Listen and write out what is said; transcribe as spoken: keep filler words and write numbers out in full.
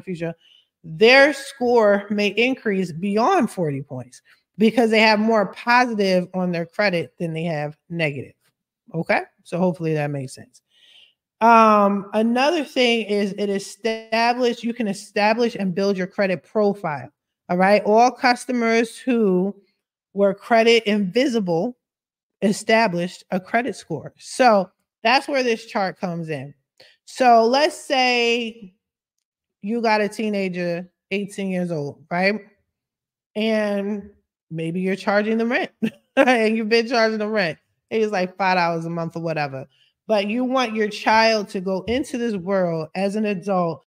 Fuchsia, their score may increase beyond forty points because they have more positive on their credit than they have negative. Okay, so hopefully that makes sense. Um, another thing is it established, you can establish and build your credit profile. All right, all customers who were credit invisible established a credit score. So that's where this chart comes in. So let's say you got a teenager, eighteen years old, right? And maybe you're charging them rent and you've been charging them rent. It's like five dollars a month or whatever. But you want your child to go into this world as an adult